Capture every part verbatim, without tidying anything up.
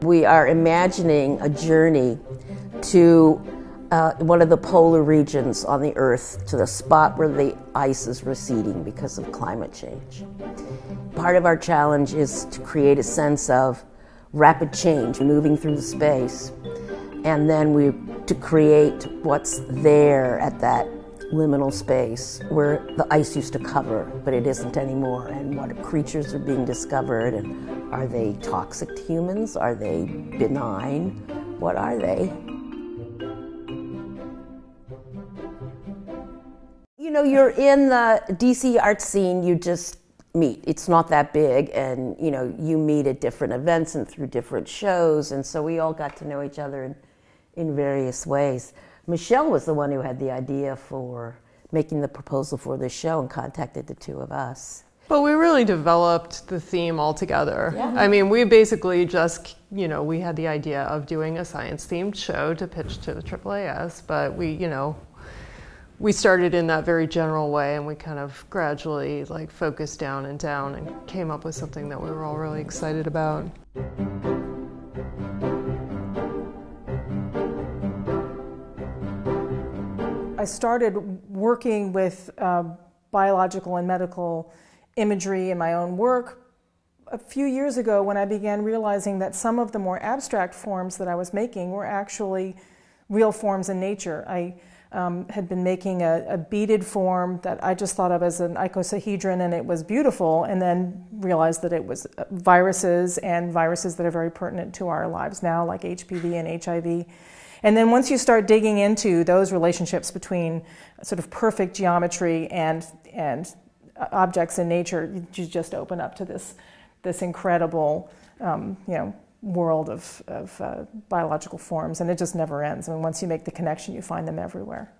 We are imagining a journey to uh, one of the polar regions on the Earth, to the spot where the ice is receding because of climate change. Part of our challenge is to create a sense of rapid change moving through the space, and then we to create what's there at that liminal space where the ice used to cover, but it isn't anymore, and what creatures are being discovered, and are they toxic to humans? Are they benign? What are they? You know, you're in the D C art scene, you just meet. It's not that big, and you know, you meet at different events and through different shows, and so we all got to know each other in, in various ways. Michelle was the one who had the idea for making the proposal for this show and contacted the two of us. But we really developed the theme all together. Yeah. I mean, we basically just, you know, we had the idea of doing a science-themed show to pitch to the triple A S, but we, you know, we started in that very general way, and we kind of gradually, like, focused down and down and came up with something that we were all really excited about. I started working with uh, biological and medical imagery in my own work a few years ago, when I began realizing that some of the more abstract forms that I was making were actually real forms in nature. I um, had been making a, a beaded form that I just thought of as an icosahedron, and it was beautiful, and then realized that it was viruses, and viruses that are very pertinent to our lives now, like H P V and H I V. And then once you start digging into those relationships between sort of perfect geometry and, and objects in nature, you just open up to this, this incredible um, you know, world of, of uh, biological forms, and it just never ends. I mean, once you make the connection, you find them everywhere.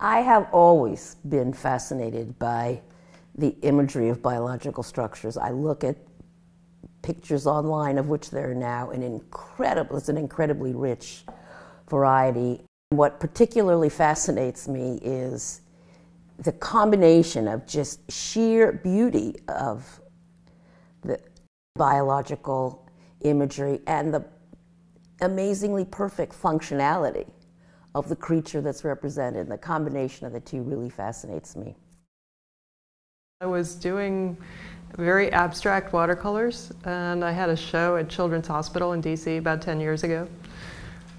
I have always been fascinated by the imagery of biological structures. I look at pictures online, of which there are now an incredible, it's an incredibly rich variety. What particularly fascinates me is the combination of just sheer beauty of the biological imagery and the amazingly perfect functionality of the creature that's represented. The combination of the two really fascinates me. I was doing very abstract watercolors, and I had a show at Children's Hospital in D C about ten years ago,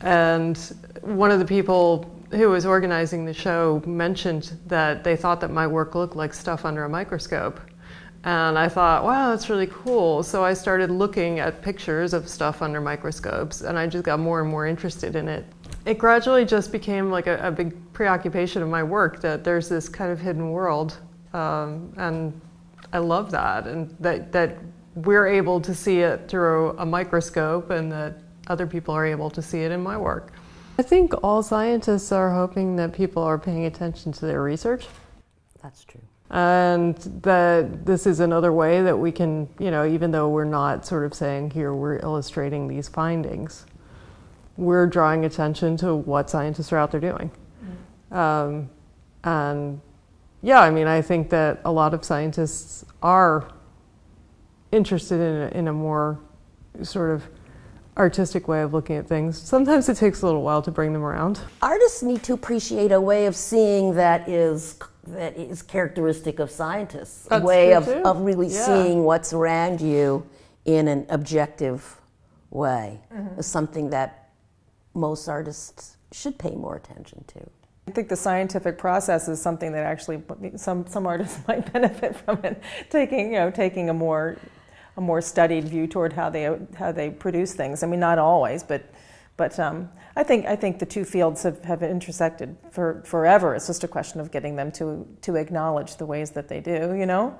and one of the people who was organizing the show mentioned that they thought that my work looked like stuff under a microscope, and I thought, wow, that's really cool. So I started looking at pictures of stuff under microscopes, and I just got more and more interested in it. It gradually just became like a, a big preoccupation of my work, that there's this kind of hidden world, um, and I love that, and that, that we're able to see it through a microscope, and that other people are able to see it in my work. I think all scientists are hoping that people are paying attention to their research. That's true. And that this is another way that we can, you know, even though we're not sort of saying here we're illustrating these findings, we're drawing attention to what scientists are out there doing. Mm-hmm. um, and. Yeah, I mean, I think that a lot of scientists are interested in a, in a more sort of artistic way of looking at things. Sometimes it takes a little while to bring them around. Artists need to appreciate a way of seeing that is that is characteristic of scientists. That's a way of, of really yeah. seeing what's around you in an objective way. Mm-hmm. Is something that most artists should pay more attention to. I think the scientific process is something that actually some some artists might benefit from, it taking you know taking a more a more studied view toward how they how they produce things. I mean, not always, but but um, I think I think the two fields have, have intersected for forever. It's just a question of getting them to to acknowledge the ways that they do. You know,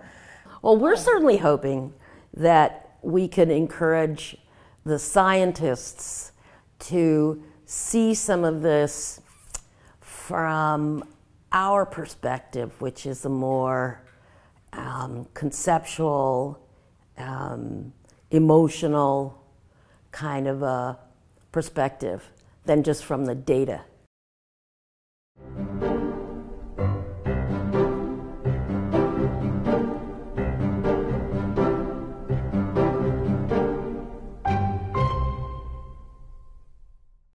well, we're certainly hoping that we can encourage the scientists to see some of this from our perspective, which is a more um, conceptual, um, emotional kind of a perspective than just from the data.